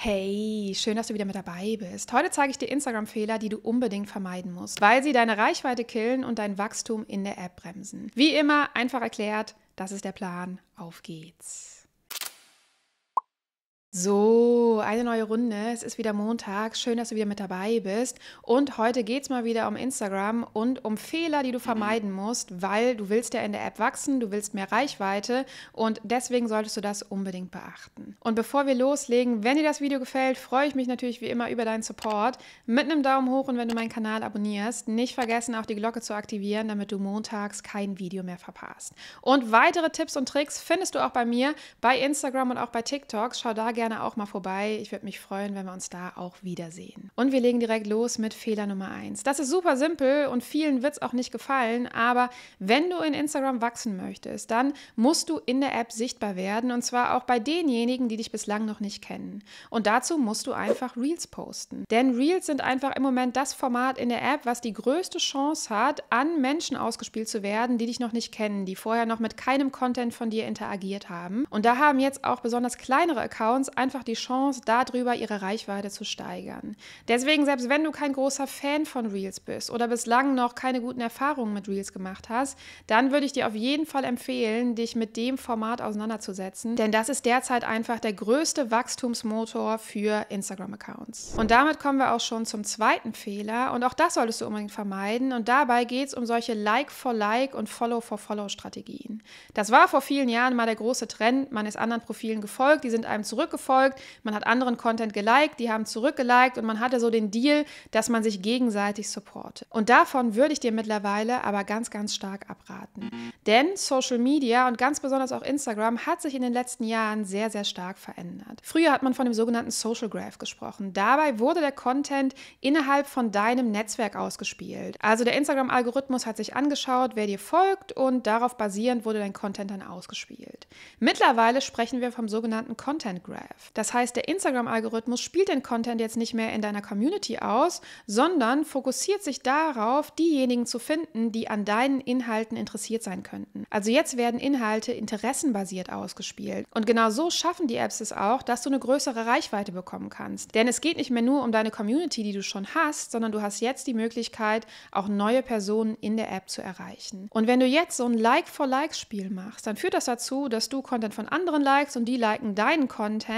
Hey, schön, dass du wieder mit dabei bist. Heute zeige ich dir Instagram-Fehler, die du unbedingt vermeiden musst, weil sie deine Reichweite killen und dein Wachstum in der App bremsen. Wie immer, einfach erklärt, das ist der Plan. Auf geht's. So, eine neue Runde. Es ist wieder Montag. Schön, dass du wieder mit dabei bist. Und heute geht's mal wieder um Instagram und um Fehler, die du vermeiden musst, weil du willst ja in der App wachsen, du willst mehr Reichweite und deswegen solltest du das unbedingt beachten. Und bevor wir loslegen, wenn dir das Video gefällt, freue ich mich natürlich wie immer über deinen Support mit einem Daumen hoch und wenn du meinen Kanal abonnierst. Nicht vergessen, auch die Glocke zu aktivieren, damit du montags kein Video mehr verpasst. Und weitere Tipps und Tricks findest du auch bei mir, bei Instagram und auch bei TikTok. Schau da gerne auch mal vorbei. Ich würde mich freuen, wenn wir uns da auch wiedersehen. Und wir legen direkt los mit Fehler Nummer 1. Das ist super simpel und vielen wird es auch nicht gefallen, aber wenn du in Instagram wachsen möchtest, dann musst du in der App sichtbar werden und zwar auch bei denjenigen, die dich bislang noch nicht kennen. Und dazu musst du einfach Reels posten. Denn Reels sind einfach im Moment das Format in der App, was die größte Chance hat, an Menschen ausgespielt zu werden, die dich noch nicht kennen, die vorher noch mit keinem Content von dir interagiert haben. Und da haben jetzt auch besonders kleinere Accounts einfach die Chance, darüber ihre Reichweite zu steigern. Deswegen, selbst wenn du kein großer Fan von Reels bist oder bislang noch keine guten Erfahrungen mit Reels gemacht hast, dann würde ich dir auf jeden Fall empfehlen, dich mit dem Format auseinanderzusetzen, denn das ist derzeit einfach der größte Wachstumsmotor für Instagram-Accounts. Und damit kommen wir auch schon zum zweiten Fehler und auch das solltest du unbedingt vermeiden und dabei geht es um solche Like-for-Like und Follow-for-Follow-Strategien. Das war vor vielen Jahren mal der große Trend, man ist anderen Profilen gefolgt, die sind einem zurückgefolgt, man hat anderen Content geliked, die haben zurückgeliked und man hatte so den Deal, dass man sich gegenseitig supportet. Und davon würde ich dir mittlerweile aber ganz, ganz stark abraten. Denn Social Media und ganz besonders auch Instagram hat sich in den letzten Jahren sehr, sehr stark verändert. Früher hat man von dem sogenannten Social Graph gesprochen. Dabei wurde der Content innerhalb von deinem Netzwerk ausgespielt. Also der Instagram Algorithmus hat sich angeschaut, wer dir folgt und darauf basierend wurde dein Content dann ausgespielt. Mittlerweile sprechen wir vom sogenannten Content Graph. Das heißt, der Instagram-Algorithmus spielt den Content jetzt nicht mehr in deiner Community aus, sondern fokussiert sich darauf, diejenigen zu finden, die an deinen Inhalten interessiert sein könnten. Also jetzt werden Inhalte interessenbasiert ausgespielt. Und genau so schaffen die Apps es auch, dass du eine größere Reichweite bekommen kannst. Denn es geht nicht mehr nur um deine Community, die du schon hast, sondern du hast jetzt die Möglichkeit, auch neue Personen in der App zu erreichen. Und wenn du jetzt so ein Like-for-Like-Spiel machst, dann führt das dazu, dass du Content von anderen likest und die liken deinen Content.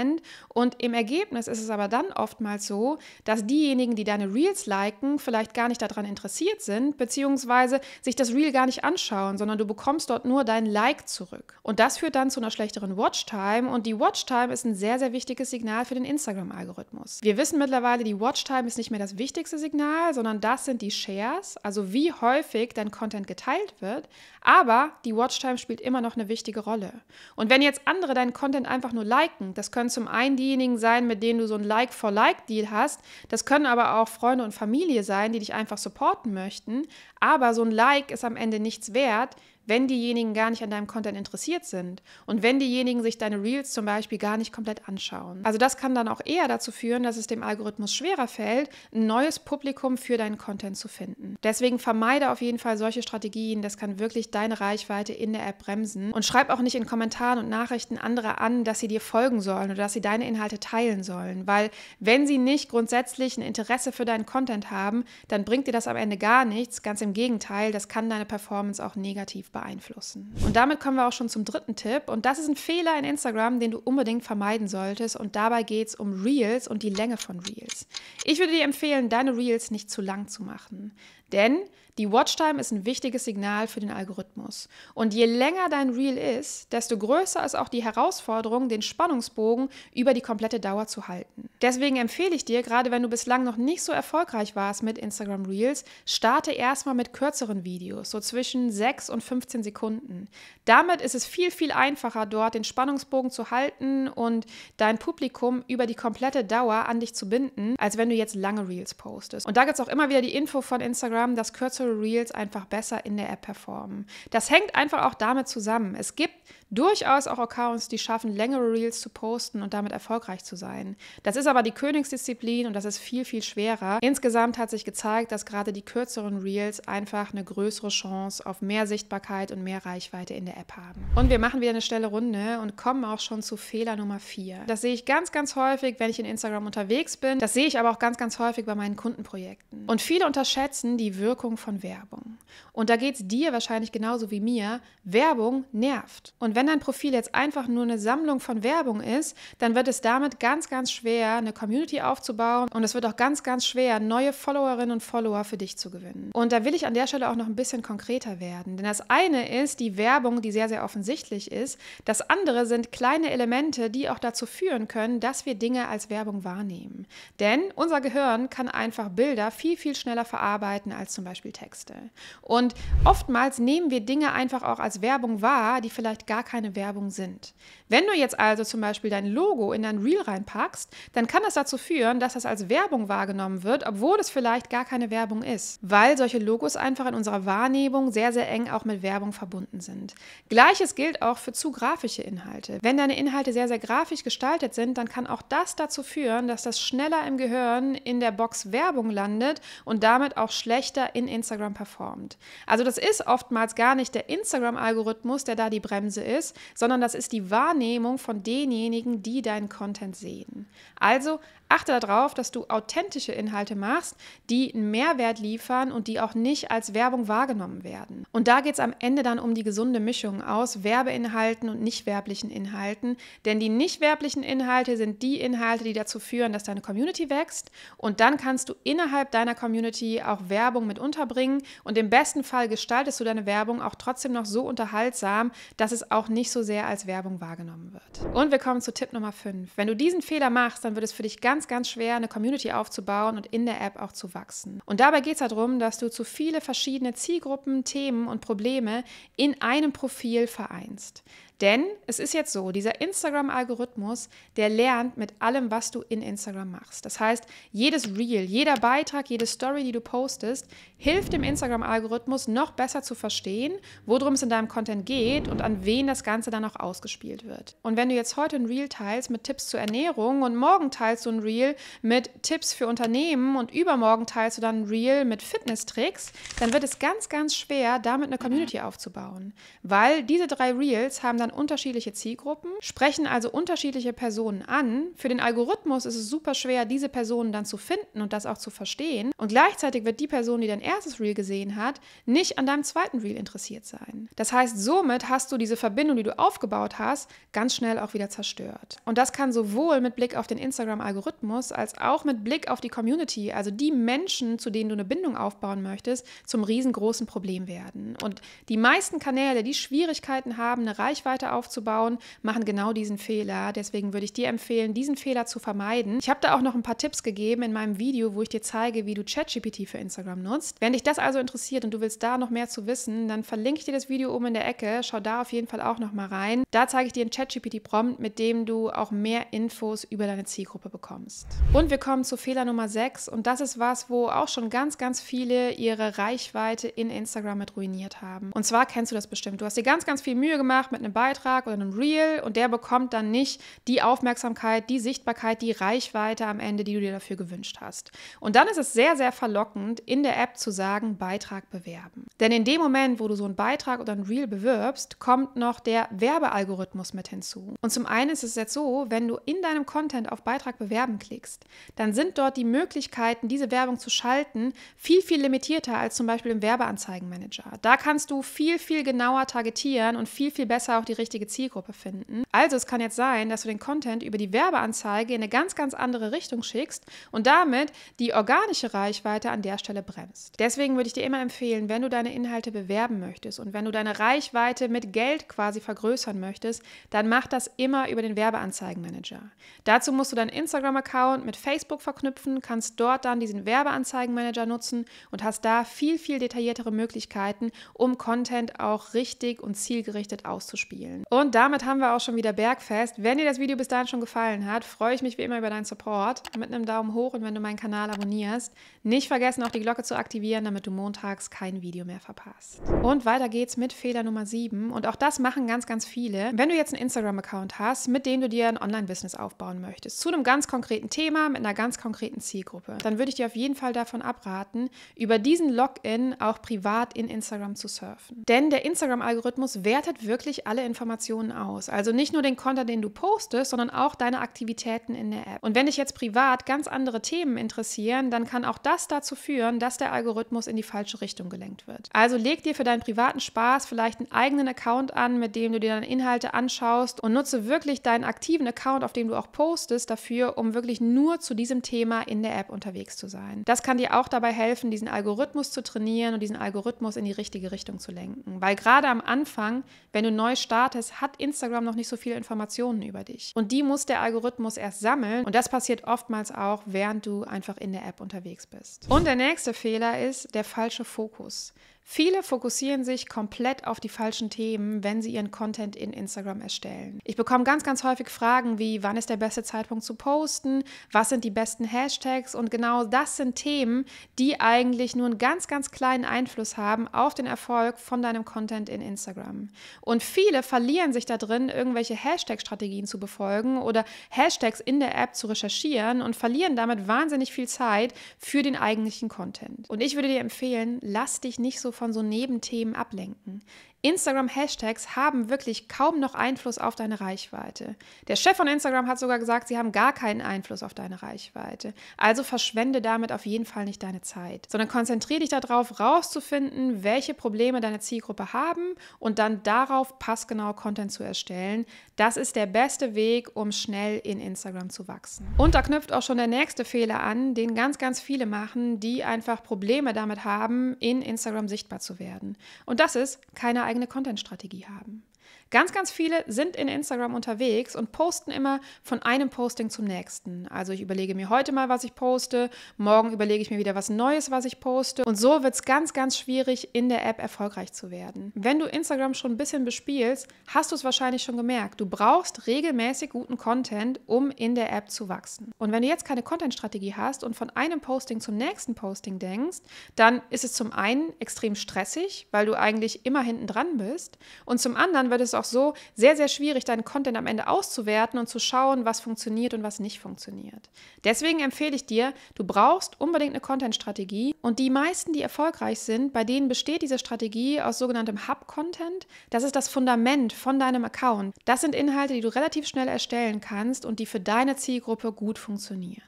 Und im Ergebnis ist es aber dann oftmals so, dass diejenigen, die deine Reels liken, vielleicht gar nicht daran interessiert sind, beziehungsweise sich das Reel gar nicht anschauen, sondern du bekommst dort nur dein Like zurück. Und das führt dann zu einer schlechteren Watchtime und die Watchtime ist ein sehr, sehr wichtiges Signal für den Instagram-Algorithmus. Wir wissen mittlerweile, die Watchtime ist nicht mehr das wichtigste Signal, sondern das sind die Shares, also wie häufig dein Content geteilt wird, aber die Watchtime spielt immer noch eine wichtige Rolle. Und wenn jetzt andere deinen Content einfach nur liken, das können zum einen diejenigen sein, mit denen du so ein Like-for-Like-Deal hast. Das können aber auch Freunde und Familie sein, die dich einfach supporten möchten. Aber so ein Like ist am Ende nichts wert, wenn diejenigen gar nicht an deinem Content interessiert sind und wenn diejenigen sich deine Reels zum Beispiel gar nicht komplett anschauen. Also das kann dann auch eher dazu führen, dass es dem Algorithmus schwerer fällt, ein neues Publikum für deinen Content zu finden. Deswegen vermeide auf jeden Fall solche Strategien, das kann wirklich deine Reichweite in der App bremsen und schreib auch nicht in Kommentaren und Nachrichten andere an, dass sie dir folgen sollen oder dass sie deine Inhalte teilen sollen, weil wenn sie nicht grundsätzlich ein Interesse für deinen Content haben, dann bringt dir das am Ende gar nichts, ganz im Gegenteil, das kann deine Performance auch negativ beeinflussen. Und damit kommen wir auch schon zum dritten Tipp und das ist ein Fehler in Instagram, den du unbedingt vermeiden solltest und dabei geht es um Reels und die Länge von Reels. Ich würde dir empfehlen, deine Reels nicht zu lang zu machen, denn die Watchtime ist ein wichtiges Signal für den Algorithmus und je länger dein Reel ist, desto größer ist auch die Herausforderung, den Spannungsbogen über die komplette Dauer zu halten. Deswegen empfehle ich dir, gerade wenn du bislang noch nicht so erfolgreich warst mit Instagram Reels, starte erstmal mit kürzeren Videos, so zwischen 6 und 15 Sekunden. Damit ist es viel, viel einfacher, dort den Spannungsbogen zu halten und dein Publikum über die komplette Dauer an dich zu binden, als wenn du jetzt lange Reels postest. Und da gibt es auch immer wieder die Info von Instagram, dass kürzere Reels einfach besser in der App performen. Das hängt einfach auch damit zusammen. Es gibt durchaus auch Accounts, die schaffen, längere Reels zu posten und damit erfolgreich zu sein. Das ist aber die Königsdisziplin und das ist viel, viel schwerer. Insgesamt hat sich gezeigt, dass gerade die kürzeren Reels einfach eine größere Chance auf mehr Sichtbarkeit und mehr Reichweite in der App haben. Und wir machen wieder eine schnelle Runde und kommen auch schon zu Fehler Nummer 4. Das sehe ich ganz, ganz häufig, wenn ich in Instagram unterwegs bin. Das sehe ich aber auch ganz, ganz häufig bei meinen Kundenprojekten. Und viele unterschätzen die Wirkung von Werbung. Und da geht es dir wahrscheinlich genauso wie mir. Werbung nervt. Und wenn dein Profil jetzt einfach nur eine Sammlung von Werbung ist, dann wird es damit ganz, ganz schwer, eine Community aufzubauen und es wird auch ganz, ganz schwer, neue Followerinnen und Follower für dich zu gewinnen. Und da will ich an der Stelle auch noch ein bisschen konkreter werden, denn das eine ist die Werbung, die sehr, sehr offensichtlich ist. Das andere sind kleine Elemente, die auch dazu führen können, dass wir Dinge als Werbung wahrnehmen. Denn unser Gehirn kann einfach Bilder viel, viel schneller verarbeiten als zum Beispiel Texte. Und oftmals nehmen wir Dinge einfach auch als Werbung wahr, die vielleicht gar keine Werbung sind. Wenn du jetzt also zum Beispiel dein Logo in dein Reel reinpackst, dann kann das dazu führen, dass das als Werbung wahrgenommen wird, obwohl es vielleicht gar keine Werbung ist, weil solche Logos einfach in unserer Wahrnehmung sehr, sehr eng auch mit Werbung verbunden sind. Gleiches gilt auch für zu grafische Inhalte. Wenn deine Inhalte sehr, sehr grafisch gestaltet sind, dann kann auch das dazu führen, dass das schneller im Gehirn in der Box Werbung landet und damit auch schlechter in Instagram performt. Also das ist oftmals gar nicht der Instagram-Algorithmus, der da die Bremse ist, sondern das ist die Wahrnehmung von denjenigen, die deinen Content sehen. Also achte darauf, dass du authentische Inhalte machst, die einen Mehrwert liefern und die auch nicht als Werbung wahrgenommen werden. Und da geht es am Ende dann um die gesunde Mischung aus Werbeinhalten und nicht-werblichen Inhalten, denn die nicht-werblichen Inhalte sind die Inhalte, die dazu führen, dass deine Community wächst und dann kannst du innerhalb deiner Community auch Werbung mit unterbringen und im besten Fall gestaltest du deine Werbung auch trotzdem noch so unterhaltsam, dass es auch nicht so sehr als Werbung wahrgenommen wird. Und wir kommen zu Tipp Nummer 5. Wenn du diesen Fehler machst, dann wird es für dich ganz, ganz schwer, eine Community aufzubauen und in der App auch zu wachsen. Und dabei geht es darum, dass du zu viele verschiedene Zielgruppen, Themen und Probleme in einem Profil vereinst. Denn es ist jetzt so, dieser Instagram-Algorithmus, der lernt mit allem, was du in Instagram machst. Das heißt, jedes Reel, jeder Beitrag, jede Story, die du postest, hilft dem Instagram-Algorithmus noch besser zu verstehen, worum es in deinem Content geht und an wen das Ganze dann auch ausgespielt wird. Und wenn du jetzt heute ein Reel teilst mit Tipps zur Ernährung und morgen teilst du ein Reel mit Tipps für Unternehmen und übermorgen teilst du dann ein Reel mit Fitness-Tricks, dann wird es ganz, ganz schwer, damit eine Community aufzubauen. Weil diese drei Reels haben dann unterschiedliche Zielgruppen, sprechen also unterschiedliche Personen an. Für den Algorithmus ist es super schwer, diese Personen dann zu finden und das auch zu verstehen. Und gleichzeitig wird die Person, die dein erstes Reel gesehen hat, nicht an deinem zweiten Reel interessiert sein. Das heißt, somit hast du diese Verbindung, die du aufgebaut hast, ganz schnell auch wieder zerstört. Und das kann sowohl mit Blick auf den Instagram-Algorithmus als auch mit Blick auf die Community, also die Menschen, zu denen du eine Bindung aufbauen möchtest, zum riesengroßen Problem werden. Und die meisten Kanäle, die Schwierigkeiten haben, eine Reichweite aufzubauen, machen genau diesen Fehler. Deswegen würde ich dir empfehlen, diesen Fehler zu vermeiden. Ich habe da auch noch ein paar Tipps gegeben in meinem Video, wo ich dir zeige, wie du ChatGPT für Instagram nutzt. Wenn dich das also interessiert und du willst da noch mehr zu wissen, dann verlinke ich dir das Video oben in der Ecke. Schau da auf jeden Fall auch noch mal rein. Da zeige ich dir einen ChatGPT-Prompt, mit dem du auch mehr Infos über deine Zielgruppe bekommst. Und wir kommen zu Fehler Nummer 6 und das ist was, wo auch schon ganz, ganz viele ihre Reichweite in Instagram mit ruiniert haben. Und zwar kennst du das bestimmt. Du hast dir ganz, ganz viel Mühe gemacht mit einem Beitrag oder einem Reel und der bekommt dann nicht die Aufmerksamkeit, die Sichtbarkeit, die Reichweite am Ende, die du dir dafür gewünscht hast. Und dann ist es sehr, sehr verlockend, in der App zu sagen, Beitrag bewerben. Denn in dem Moment, wo du so einen Beitrag oder ein Reel bewirbst, kommt noch der Werbealgorithmus mit hinzu. Und zum einen ist es jetzt so, wenn du in deinem Content auf Beitrag bewerben klickst, dann sind dort die Möglichkeiten, diese Werbung zu schalten, viel, viel limitierter als zum Beispiel im Werbeanzeigenmanager. Da kannst du viel, viel genauer targetieren und viel, viel besser auch die richtige Zielgruppe finden. Also es kann jetzt sein, dass du den Content über die Werbeanzeige in eine ganz, ganz andere Richtung schickst und damit die organische Reichweite an der Stelle bremst. Deswegen würde ich dir immer empfehlen, wenn du deine Inhalte bewerben möchtest und wenn du deine Reichweite mit Geld quasi vergrößern möchtest, dann mach das immer über den Werbeanzeigenmanager. Dazu musst du deinen Instagram-Account mit Facebook verknüpfen, kannst dort dann diesen Werbeanzeigenmanager nutzen und hast da viel, viel detailliertere Möglichkeiten, um Content auch richtig und zielgerichtet auszuspielen. spielen. Und damit haben wir auch schon wieder Bergfest. Wenn dir das Video bis dahin schon gefallen hat, freue ich mich wie immer über deinen Support mit einem Daumen hoch und wenn du meinen Kanal abonnierst. Nicht vergessen, auch die Glocke zu aktivieren, damit du montags kein Video mehr verpasst. Und weiter geht's mit Fehler Nummer 7. Und auch das machen ganz, ganz viele. Wenn du jetzt einen Instagram-Account hast, mit dem du dir ein Online-Business aufbauen möchtest, zu einem ganz konkreten Thema, mit einer ganz konkreten Zielgruppe, dann würde ich dir auf jeden Fall davon abraten, über diesen Login auch privat in Instagram zu surfen. Denn der Instagram-Algorithmus wertet wirklich alle Informationen aus. Also nicht nur den Content, den du postest, sondern auch deine Aktivitäten in der App. Und wenn dich jetzt privat ganz andere Themen interessieren, dann kann auch das dazu führen, dass der Algorithmus in die falsche Richtung gelenkt wird. Also leg dir für deinen privaten Spaß vielleicht einen eigenen Account an, mit dem du dir dann Inhalte anschaust und nutze wirklich deinen aktiven Account, auf dem du auch postest, dafür, um wirklich nur zu diesem Thema in der App unterwegs zu sein. Das kann dir auch dabei helfen, diesen Algorithmus zu trainieren und diesen Algorithmus in die richtige Richtung zu lenken. Weil gerade am Anfang, wenn du neu startest, hat Instagram noch nicht so viele Informationen über dich. Und die muss der Algorithmus erst sammeln und das passiert oftmals auch, während du einfach in der App unterwegs bist. Und der nächste Fehler ist der falsche Fokus. Viele fokussieren sich komplett auf die falschen Themen, wenn sie ihren Content in Instagram erstellen. Ich bekomme ganz, ganz häufig Fragen wie, wann ist der beste Zeitpunkt zu posten, was sind die besten Hashtags und genau das sind Themen, die eigentlich nur einen ganz, ganz kleinen Einfluss haben auf den Erfolg von deinem Content in Instagram. Und viele verlieren sich da drin, irgendwelche Hashtag-Strategien zu befolgen oder Hashtags in der App zu recherchieren und verlieren damit wahnsinnig viel Zeit für den eigentlichen Content. Und ich würde dir empfehlen, lass dich nicht so von so Nebenthemen ablenken. Instagram-Hashtags haben wirklich kaum noch Einfluss auf deine Reichweite. Der Chef von Instagram hat sogar gesagt, sie haben gar keinen Einfluss auf deine Reichweite. Also verschwende damit auf jeden Fall nicht deine Zeit, sondern konzentriere dich darauf, rauszufinden, welche Probleme deine Zielgruppe haben und dann darauf passgenau Content zu erstellen. Das ist der beste Weg, um schnell in Instagram zu wachsen. Und da knüpft auch schon der nächste Fehler an, den ganz, ganz viele machen, die einfach Probleme damit haben, in Instagram sichtbar zu werden. Und das ist keine eigene Content-Strategie haben. Ganz, ganz viele sind in Instagram unterwegs und posten immer von einem Posting zum nächsten. Also ich überlege mir heute mal, was ich poste, morgen überlege ich mir wieder was Neues, was ich poste und so wird es ganz, ganz schwierig, in der App erfolgreich zu werden. Wenn du Instagram schon ein bisschen bespielst, hast du es wahrscheinlich schon gemerkt. Du brauchst regelmäßig guten Content, um in der App zu wachsen. Und wenn du jetzt keine Content-Strategie hast und von einem Posting zum nächsten Posting denkst, dann ist es zum einen extrem stressig, weil du eigentlich immer hinten dran bist und zum anderen wird es auch so sehr, sehr schwierig, deinen Content am Ende auszuwerten und zu schauen, was funktioniert und was nicht funktioniert. Deswegen empfehle ich dir, du brauchst unbedingt eine Content-Strategie und die meisten, die erfolgreich sind, bei denen besteht diese Strategie aus sogenanntem Hub-Content. Das ist das Fundament von deinem Account. Das sind Inhalte, die du relativ schnell erstellen kannst und die für deine Zielgruppe gut funktionieren.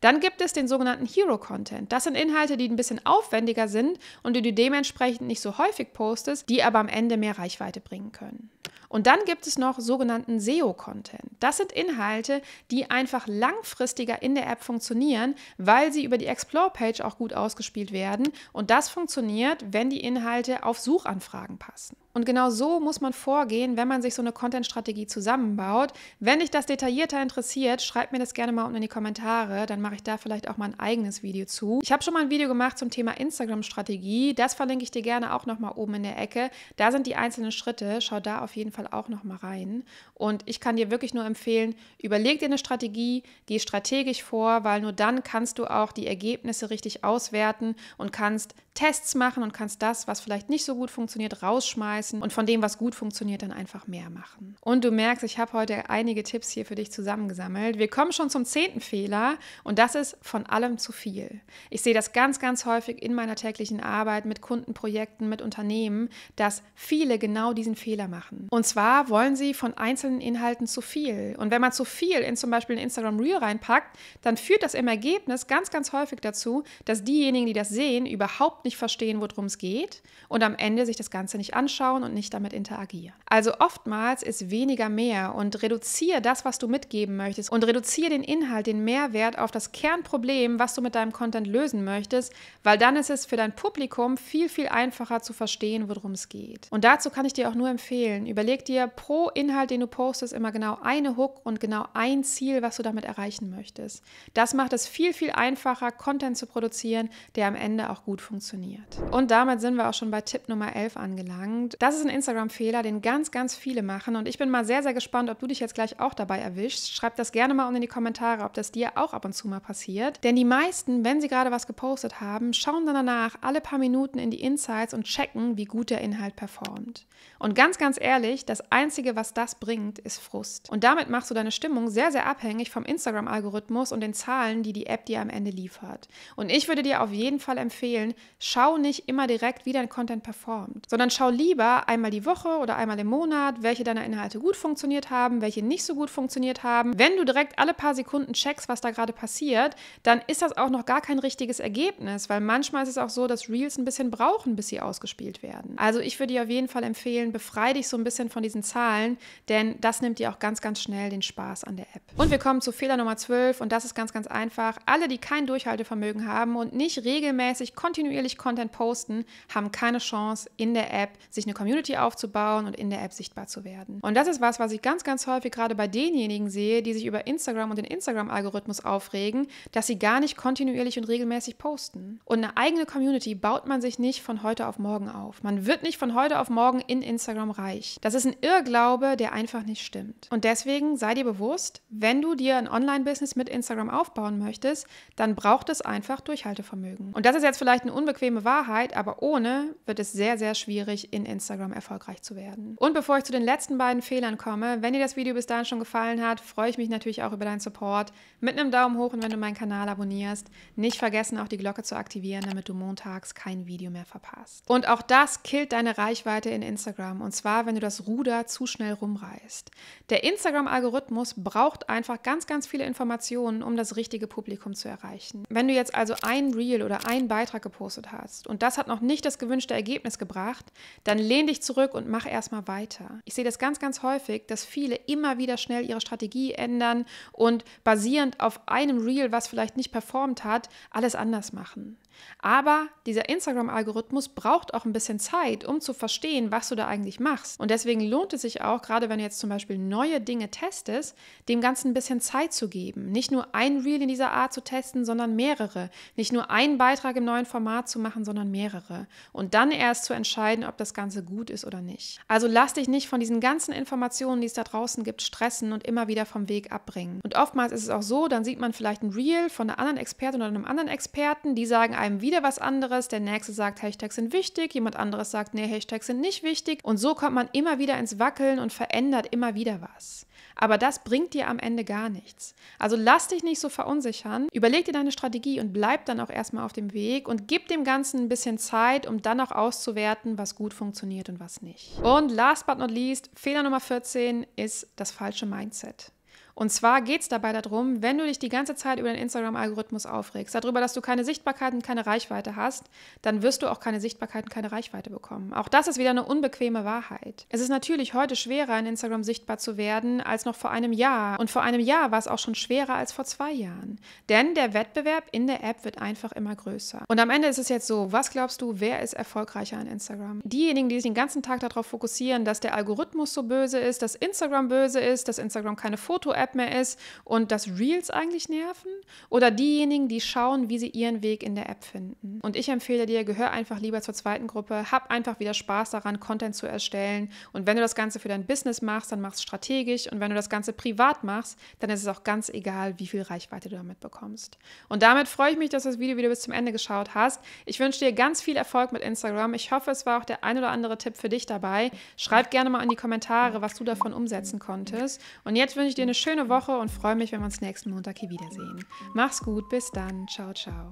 Dann gibt es den sogenannten Hero-Content. Das sind Inhalte, die ein bisschen aufwendiger sind und die du dementsprechend nicht so häufig postest, die aber am Ende mehr Reichweite bringen können. Und dann gibt es noch sogenannten SEO-Content. Das sind Inhalte, die einfach langfristiger in der App funktionieren, weil sie über die Explore-Page auch gut ausgespielt werden. Und das funktioniert, wenn die Inhalte auf Suchanfragen passen. Und genau so muss man vorgehen, wenn man sich so eine Content-Strategie zusammenbaut. Wenn dich das detaillierter interessiert, schreib mir das gerne mal unten in die Kommentare, dann mache ich da vielleicht auch mal ein eigenes Video zu. Ich habe schon mal ein Video gemacht zum Thema Instagram-Strategie, das verlinke ich dir gerne auch nochmal oben in der Ecke. Da sind die einzelnen Schritte, schau da auf jeden Fall auch nochmal rein. Und ich kann dir wirklich nur empfehlen, überleg dir eine Strategie, geh strategisch vor, weil nur dann kannst du auch die Ergebnisse richtig auswerten und kannst Tests machen und kannst das, was vielleicht nicht so gut funktioniert, rausschmeißen. Und von dem, was gut funktioniert, dann einfach mehr machen. Und du merkst, ich habe heute einige Tipps hier für dich zusammengesammelt. Wir kommen schon zum 10. Fehler und das ist von allem zu viel. Ich sehe das ganz, ganz häufig in meiner täglichen Arbeit mit Kundenprojekten, mit Unternehmen, dass viele genau diesen Fehler machen. Und zwar wollen sie von einzelnen Inhalten zu viel. Und wenn man zu viel in zum Beispiel ein Instagram Reel reinpackt, dann führt das im Ergebnis ganz, ganz häufig dazu, dass diejenigen, die das sehen, überhaupt nicht verstehen, worum es geht und am Ende sich das Ganze nicht anschauen und nicht damit interagieren. Also oftmals ist weniger mehr und reduziere das, was du mitgeben möchtest und reduziere den Inhalt, den Mehrwert auf das Kernproblem, was du mit deinem Content lösen möchtest, weil dann ist es für dein Publikum viel, viel einfacher zu verstehen, worum es geht. Und dazu kann ich dir auch nur empfehlen, überleg dir pro Inhalt, den du postest, immer genau eine Hook und genau ein Ziel, was du damit erreichen möchtest. Das macht es viel, viel einfacher, Content zu produzieren, der am Ende auch gut funktioniert. funktioniert. Und damit sind wir auch schon bei Tipp Nummer 11 angelangt. Das ist ein Instagram-Fehler, den ganz, ganz viele machen. Und ich bin mal sehr, sehr gespannt, ob du dich jetzt gleich auch dabei erwischst. Schreib das gerne mal unten in die Kommentare, ob das dir auch ab und zu mal passiert. Denn die meisten, wenn sie gerade was gepostet haben, schauen dann danach alle paar Minuten in die Insights und checken, wie gut der Inhalt performt. Und ganz, ganz ehrlich, das Einzige, was das bringt, ist Frust. Und damit machst du deine Stimmung sehr, sehr abhängig vom Instagram-Algorithmus und den Zahlen, die die App dir am Ende liefert. Und ich würde dir auf jeden Fall empfehlen, schau nicht immer direkt, wie dein Content performt, sondern schau lieber einmal die Woche oder einmal im Monat, welche deiner Inhalte gut funktioniert haben, welche nicht so gut funktioniert haben. Wenn du direkt alle paar Sekunden checkst, was da gerade passiert, dann ist das auch noch gar kein richtiges Ergebnis, weil manchmal ist es auch so, dass Reels ein bisschen brauchen, bis sie ausgespielt werden. Also ich würde dir auf jeden Fall empfehlen, befreie dich so ein bisschen von diesen Zahlen, denn das nimmt dir auch ganz, ganz schnell den Spaß an der App. Und wir kommen zu Fehler Nummer 12 und das ist ganz, ganz einfach. Alle, die kein Durchhaltevermögen haben und nicht regelmäßig kontinuierlich Content posten, haben keine Chance, in der App sich eine Community aufzubauen und in der App sichtbar zu werden. Und das ist was, was ich ganz, ganz häufig gerade bei denjenigen sehe, die sich über Instagram und den Instagram-Algorithmus aufregen, dass sie gar nicht kontinuierlich und regelmäßig posten. Und eine eigene Community baut man sich nicht von heute auf morgen auf. Man wird nicht von heute auf morgen in Instagram reich. Das ist ein Irrglaube, der einfach nicht stimmt. Und deswegen sei dir bewusst, wenn du dir ein Online-Business mit Instagram aufbauen möchtest, dann braucht es einfach Durchhaltevermögen. Und das ist jetzt vielleicht eine unbequeme Wahrheit, aber ohne wird es sehr, sehr schwierig, in Instagram erfolgreich zu werden. Und bevor ich zu den letzten beiden Fehlern komme, wenn dir das Video bis dahin schon gefallen hat, freue ich mich natürlich auch über deinen Support mit einem Daumen hoch und wenn du meinen Kanal abonnierst. Nicht vergessen, auch die Glocke zu aktivieren, damit du montags kein Video mehr verpasst. Und auch das killt deine Reichweite in Instagram, und zwar, wenn du das Ruder zu schnell rumreißt. Der Instagram-Algorithmus braucht einfach ganz, ganz viele Informationen, um das richtige Publikum zu erreichen. Wenn du jetzt also ein Reel oder einen Beitrag gepostet hast und das hat noch nicht das gewünschte Ergebnis gebracht, dann lehn dich zurück und mach erstmal weiter. Ich sehe das ganz, ganz häufig, dass viele immer wieder schnell ihre Strategie ändern und basierend auf einem Reel, was vielleicht nicht performt hat, alles anders machen. Aber dieser Instagram-Algorithmus braucht auch ein bisschen Zeit, um zu verstehen, was du da eigentlich machst. Und deswegen lohnt es sich auch, gerade wenn du jetzt zum Beispiel neue Dinge testest, dem Ganzen ein bisschen Zeit zu geben. Nicht nur ein Reel in dieser Art zu testen, sondern mehrere. Nicht nur einen Beitrag im neuen Format zu machen, sondern mehrere. Und dann erst zu entscheiden, ob das Ganze gut ist oder nicht. Also lass dich nicht von diesen ganzen Informationen, die es da draußen gibt, stressen und immer wieder vom Weg abbringen. Und oftmals ist es auch so, dann sieht man vielleicht ein Reel von einer anderen Expertin oder einem anderen Experten, die sagen einem wieder was anderes, der Nächste sagt, Hashtags sind wichtig, jemand anderes sagt, nee, Hashtags sind nicht wichtig und so kommt man immer wieder ins Wackeln und verändert immer wieder was. Aber das bringt dir am Ende gar nichts. Also lass dich nicht so verunsichern, überleg dir deine Strategie und bleib dann auch erstmal auf dem Weg und gib dem Ganzen ein bisschen Zeit, um dann auch auszuwerten, was gut funktioniert und was nicht. Und last but not least, Fehler Nummer 14 ist das falsche Mindset. Und zwar geht es dabei darum, wenn du dich die ganze Zeit über den Instagram-Algorithmus aufregst, darüber, dass du keine Sichtbarkeit und keine Reichweite hast, dann wirst du auch keine Sichtbarkeit und keine Reichweite bekommen. Auch das ist wieder eine unbequeme Wahrheit. Es ist natürlich heute schwerer, in Instagram sichtbar zu werden, als noch vor einem Jahr. Und vor einem Jahr war es auch schon schwerer als vor 2 Jahren. Denn der Wettbewerb in der App wird einfach immer größer. Und am Ende ist es jetzt so, was glaubst du, wer ist erfolgreicher an Instagram? Diejenigen, die sich den ganzen Tag darauf fokussieren, dass der Algorithmus so böse ist, dass Instagram böse ist, dass Instagram keine Foto-App mehr ist und dass Reels eigentlich nerven? Oder diejenigen, die schauen, wie sie ihren Weg in der App finden? Und ich empfehle dir, gehör einfach lieber zur zweiten Gruppe, hab einfach wieder Spaß daran, Content zu erstellen und wenn du das Ganze für dein Business machst, dann machst du strategisch und wenn du das Ganze privat machst, dann ist es auch ganz egal, wie viel Reichweite du damit bekommst. Und damit freue ich mich, dass du das Video wieder bis zum Ende geschaut hast. Ich wünsche dir ganz viel Erfolg mit Instagram. Ich hoffe, es war auch der ein oder andere Tipp für dich dabei. Schreib gerne mal in die Kommentare, was du davon umsetzen konntest. Und jetzt wünsche ich dir eine schöne Woche und freue mich, wenn wir uns nächsten Montag hier wiedersehen. Mach's gut, bis dann. Ciao, ciao.